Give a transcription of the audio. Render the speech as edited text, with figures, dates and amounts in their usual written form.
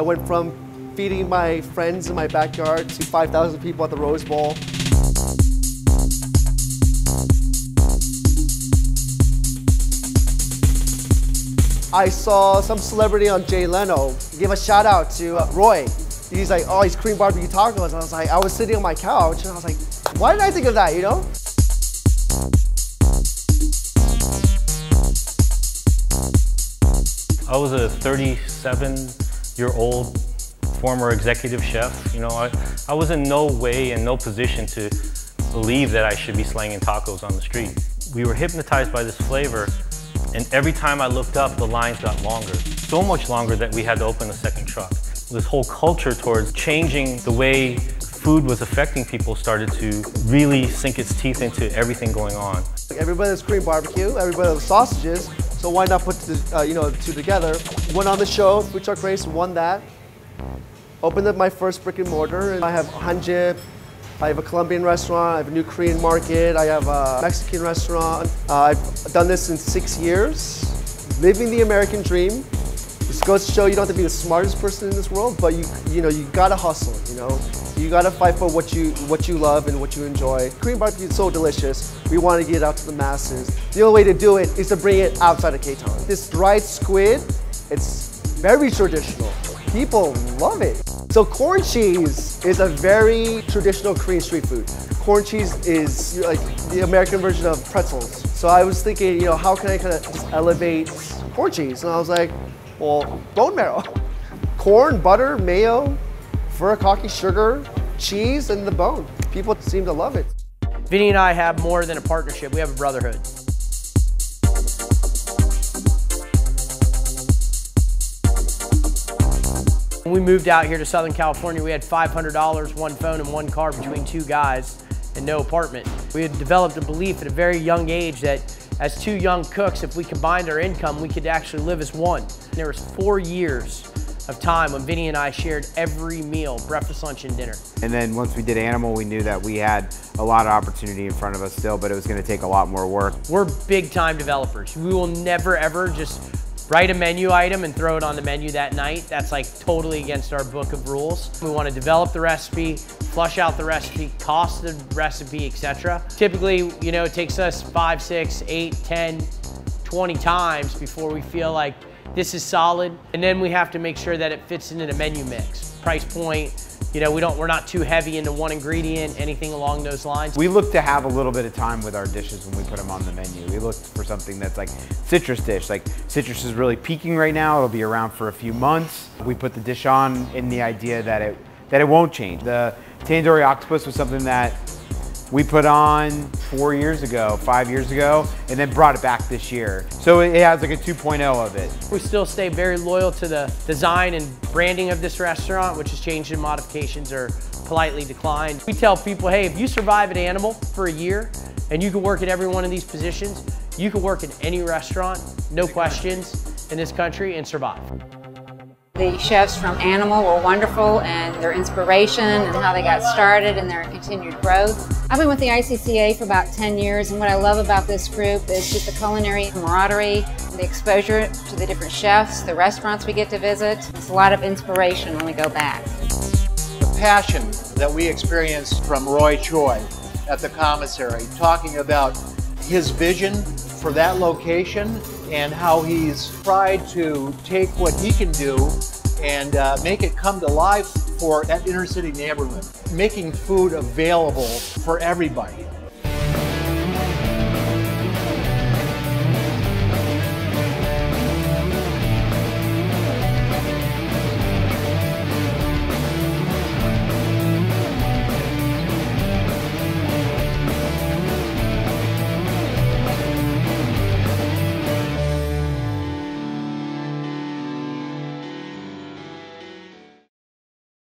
I went from feeding my friends in my backyard to 5,000 people at the Rose Bowl. I saw some celebrity on Jay Leno give a shout out to Roy. He's like, oh, he's cream barbecue tacos. And I was like, I was sitting on my couch and I was like, why did I think of that, you know? I was a 37-year-old former executive chef. You know, I was in no way and no position to believe that I should be slanging tacos on the street. We were hypnotized by this flavor, and every time I looked up, the lines got longer. So much longer that we had to open a second truck. This whole culture towards changing the way food was affecting people started to really sink its teeth into everything going on. Everybody loves Korean barbecue, everybody loves sausages, so why not put the, two together? Went on the show, Food Truck Race, won that. Opened up my first brick and mortar. And I have Hanjip, I have a Colombian restaurant, I have a new Korean market, I have a Mexican restaurant. I've done this in 6 years. Living the American dream. This goes to show you don't have to be the smartest person in this world, but you gotta hustle, you know? You gotta fight for what you love and what you enjoy. Korean barbecue is so delicious. We want to get it out to the masses. The only way to do it is to bring it outside of Cape Town. This dried squid, it's very traditional. People love it. So corn cheese is a very traditional Korean street food. Corn cheese is like the American version of pretzels. So I was thinking, you know, how can I kind of just elevate corn cheese? And I was like, well, bone marrow. Corn, butter, mayo, furikake, sugar, cheese, and the bone. People seem to love it. Vinny and I have more than a partnership, we have a brotherhood. When we moved out here to Southern California, we had $500, one phone, and one car between two guys and no apartment. We had developed a belief at a very young age that as two young cooks, if we combined our income, we could actually live as one. And there was 4 years of time when Vinny and I shared every meal, breakfast, lunch, and dinner. And then once we did Animal, we knew that we had a lot of opportunity in front of us still, but it was gonna take a lot more work. We're big time developers. We will never ever just write a menu item and throw it on the menu that night. That's like totally against our book of rules. We wanna develop the recipe, flush out the recipe, cost the recipe, etc. Typically, you know, it takes us 5, 6, 8, 10, 20 times before we feel like this is solid, and then we have to make sure that it fits into the menu mix. Price point, you know, we're not too heavy into one ingredient, anything along those lines. We look to have a little bit of time with our dishes when we put them on the menu. We look for something that's like citrus dish, like citrus is really peaking right now, it'll be around for a few months. We put the dish on in the idea that it won't change. The tandoori octopus was something that we put on 4 years ago, 5 years ago, and then brought it back this year. So it has like a 2.0 of it. We still stay very loyal to the design and branding of this restaurant, which has changed in modifications or politely declined. We tell people, hey, if you survive an Animal for a year and you can work at every one of these positions, you can work in any restaurant, no questions, in this country and survive. The chefs from Animal were wonderful, and their inspiration and how they got started and their continued growth. I've been with the ICCA for about 10 years, and what I love about this group is just the culinary camaraderie, the exposure to the different chefs, the restaurants we get to visit. It's a lot of inspiration when we go back. The passion that we experienced from Roy Choi at the commissary, talking about his vision for that location and how he's tried to take what he can do and make it come to life for that inner city neighborhood, making food available for everybody.